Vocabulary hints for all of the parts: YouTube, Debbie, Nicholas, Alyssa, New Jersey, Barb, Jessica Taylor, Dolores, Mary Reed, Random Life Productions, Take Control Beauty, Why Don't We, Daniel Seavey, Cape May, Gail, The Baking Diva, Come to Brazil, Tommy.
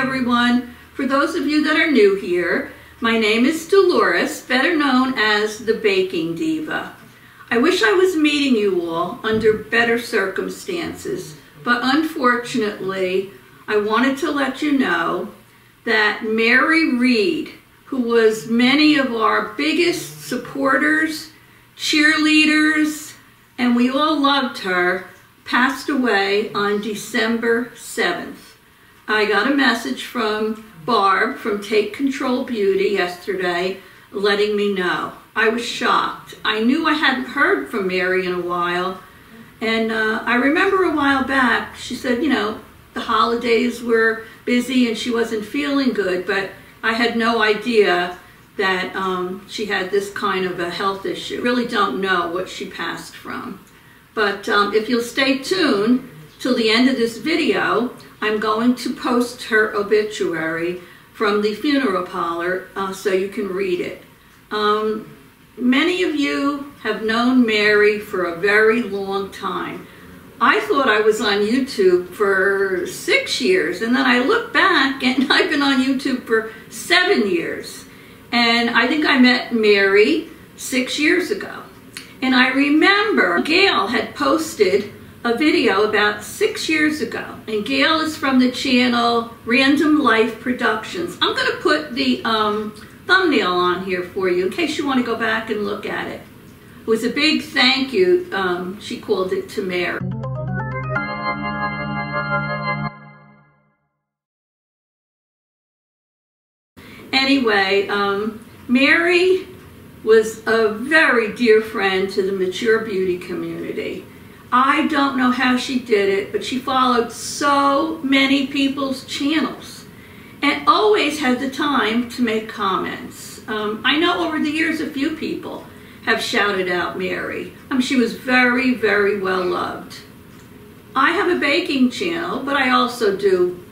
everyone. For those of you that are new here, my name is Dolores, better known as The Baking Diva. I wish I was meeting you all under better circumstances, but unfortunately, I wanted to let you know that Mary Reed, who was many of our biggest supporters, cheerleaders, and we all loved her, passed away on December 7th. I got a message from Barb from Take Control Beauty yesterday letting me know. I was shocked. I knew I hadn't heard from Mary in a while, and I remember a while back she said, you know, the holidays were busy and she wasn't feeling good, but I had no idea that she had this kind of a health issue. Really don't know what she passed from. But if you'll stay tuned till the end of this video, I'm going to post her obituary from the funeral parlor so you can read it. Many of you have known Mary for a very long time. I thought I was on YouTube for 6 years, and then I look back and I've been on YouTube for 7 years. And I think I met Mary 6 years ago. And I remember Gail had posted a video about 6 years ago. And Gail is from the channel Random Life Productions. I'm going to put the thumbnail on here for you in case you want to go back and look at it. It was a big thank you, she called it, to Mary. Anyway, Mary was a very dear friend to the mature beauty community. I don't know how she did it, but she followed so many people's channels and always had the time to make comments. I know over the years a few people have shouted out Mary. She was very, very well loved. I have a baking channel, but I also do,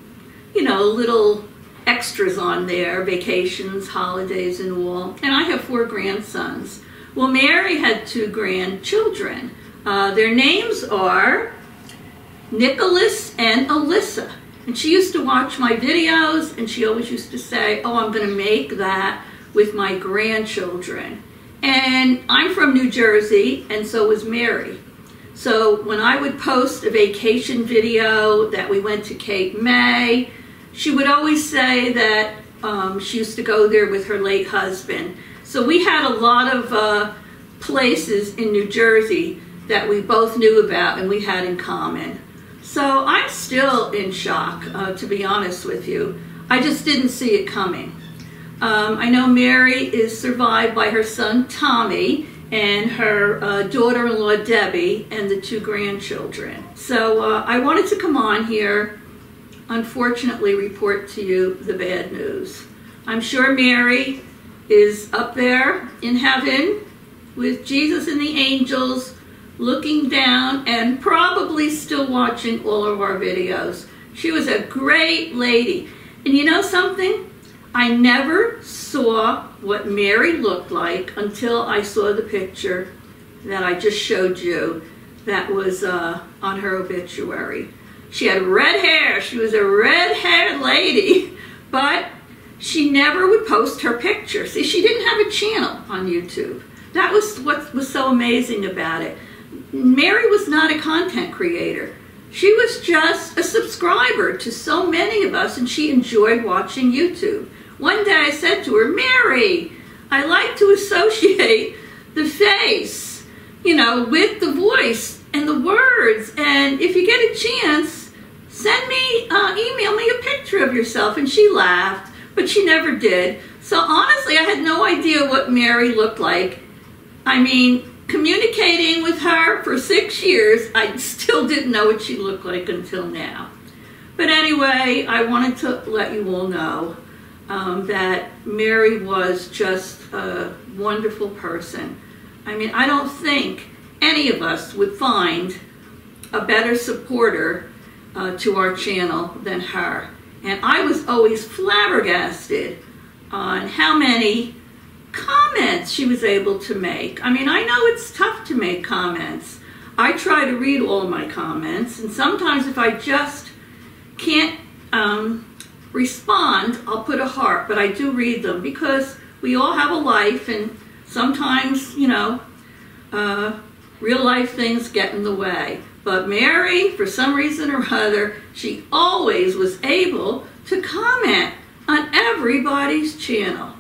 you know, little extras on there, vacations, holidays, and all. And I have 4 grandsons. Well, Mary had 2 grandchildren. Their names are Nicholas and Alyssa. And she used to watch my videos, and she always used to say, oh, I'm going to make that with my grandchildren. And I'm from New Jersey, and so was Mary. So when I would post a vacation video that we went to Cape May, she would always say that she used to go there with her late husband. So we had a lot of places in New Jersey that we both knew about and we had in common. So I'm still in shock, to be honest with you. I just didn't see it coming. I know Mary is survived by her son Tommy and her daughter-in-law Debbie and the 2 grandchildren. So I wanted to come on here, unfortunately, report to you the bad news. I'm sure Mary is up there in heaven with Jesus and the angels looking down and probably still watching all of our videos. She was a great lady. And you know something? I never saw what Mary looked like until I saw the picture that I just showed you that was on her obituary. She had red hair. She was a red-haired lady, but she never would post her picture. See, she didn't have a channel on YouTube. That was what was so amazing about it. Mary was not a content creator. She was just a subscriber to so many of us, and she enjoyed watching YouTube. One day I said to her, Mary, I like to associate the face, you know, with the voice and the words. And if you get a chance, send me, email me a picture of yourself. And she laughed, but she never did. So honestly, I had no idea what Mary looked like. I mean, communicating with her for 6 years, I still didn't know what she looked like until now. But anyway, I wanted to let you all know that Mary was just a wonderful person. I mean, I don't think any of us would find a better supporter to our channel than her. And I was always flabbergasted on how many comments she was able to make. I mean, I know it's tough to make comments. I try to read all my comments, and sometimes if I just can't respond, I'll put a heart, but I do read them because we all have a life, and sometimes, you know, real life things get in the way. But Mary, for some reason or other, she always was able to comment on everybody's channel.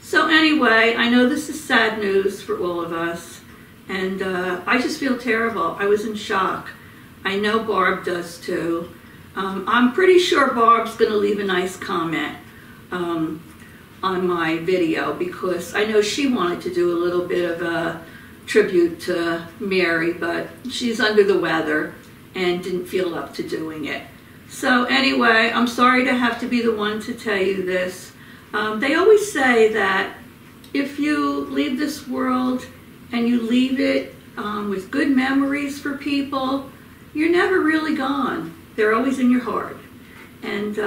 So anyway, I know this is sad news for all of us, and I just feel terrible. I was in shock. I know Barb does too. I'm pretty sure Barb's going to leave a nice comment on my video, because I know she wanted to do a little bit of a tribute to Mary, but she's under the weather and didn't feel up to doing it. So anyway, I'm sorry to have to be the one to tell you this. They always say that if you leave this world and you leave it with good memories for people, you're never really gone. They're always in your heart. And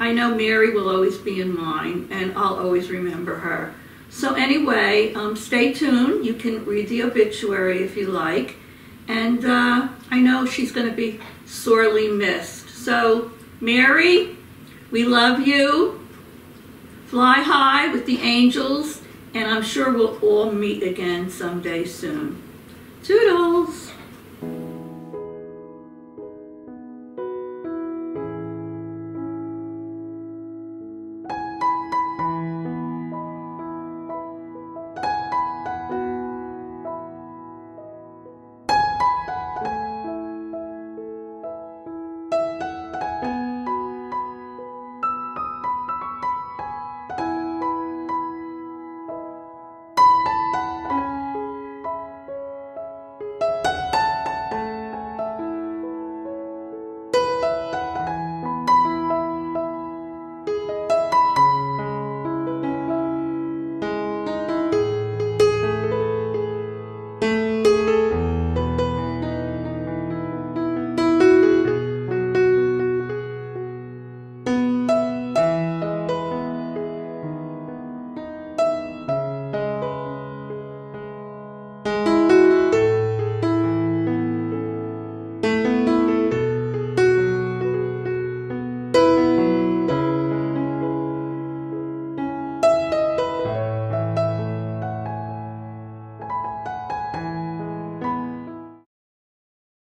I know Mary will always be in mine, and I'll always remember her. So anyway, stay tuned. You can read the obituary if you like. And I know she's going to be sorely missed. So Mary, we love you. Fly high with the angels, and I'm sure we'll all meet again someday soon. Toodles.